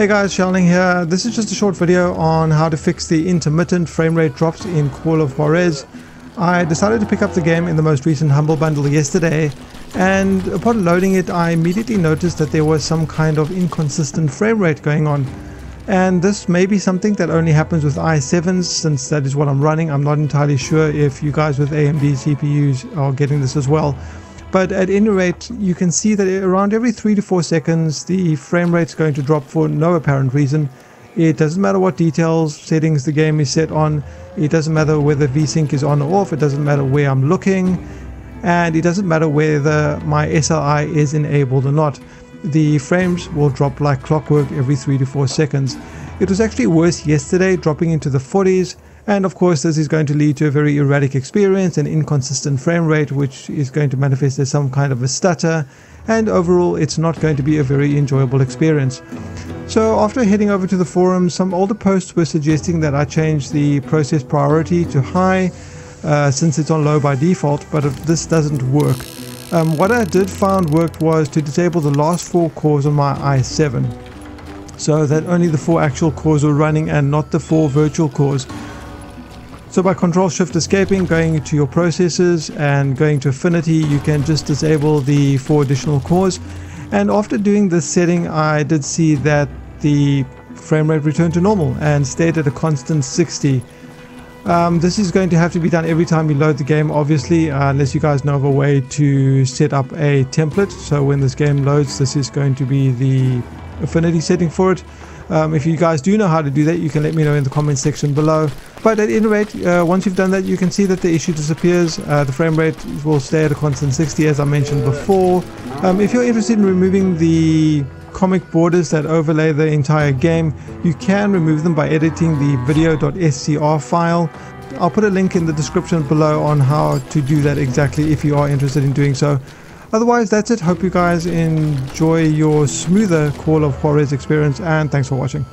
Hey guys, Xiaoling here. This is just a short video on how to fix the intermittent frame rate drops in Call of Juarez. I decided to pick up the game in the most recent Humble Bundle yesterday, and upon loading it I immediately noticed that there was some kind of inconsistent frame rate going on. And this may be something that only happens with i7s, since that is what I'm running. I'm not entirely sure if you guys with AMD CPUs are getting this as well. But at any rate, you can see that around every 3 to 4 seconds, the frame rate's going to drop for no apparent reason. It doesn't matter what details, settings the game is set on. It doesn't matter whether VSync is on or off. It doesn't matter where I'm looking. And it doesn't matter whether my SLI is enabled or not. The frames will drop like clockwork every 3 to 4 seconds. It was actually worse yesterday, dropping into the 40s. And of course, this is going to lead to a very erratic experience and inconsistent frame rate, which is going to manifest as some kind of a stutter. And overall, it's not going to be a very enjoyable experience. So after heading over to the forum, some older posts were suggesting that I change the process priority to high, since it's on low by default, but if this doesn't work. What I did find worked was to disable the last 4 cores on my i7, so that only the 4 actual cores were running and not the 4 virtual cores. So by Ctrl-Shift-Escaping, going to your processes and going to Affinity, you can just disable the 4 additional cores. And after doing this setting, I did see that the frame rate returned to normal and stayed at a constant 60. This is going to have to be done every time you load the game, obviously, unless you guys know of a way to set up a template. So when this game loads, this is going to be the Affinity setting for it. If you guys do know how to do that, you can let me know in the comments section below. But at any rate, once you've done that, you can see that the issue disappears. The frame rate will stay at a constant 60, as I mentioned before. If you're interested in removing the comic borders that overlay the entire game, you can remove them by editing the video.scr file. I'll put a link in the description below on how to do that exactly if you are interested in doing so. Otherwise, that's it. Hope you guys enjoy your smoother Call of Juarez experience, and thanks for watching.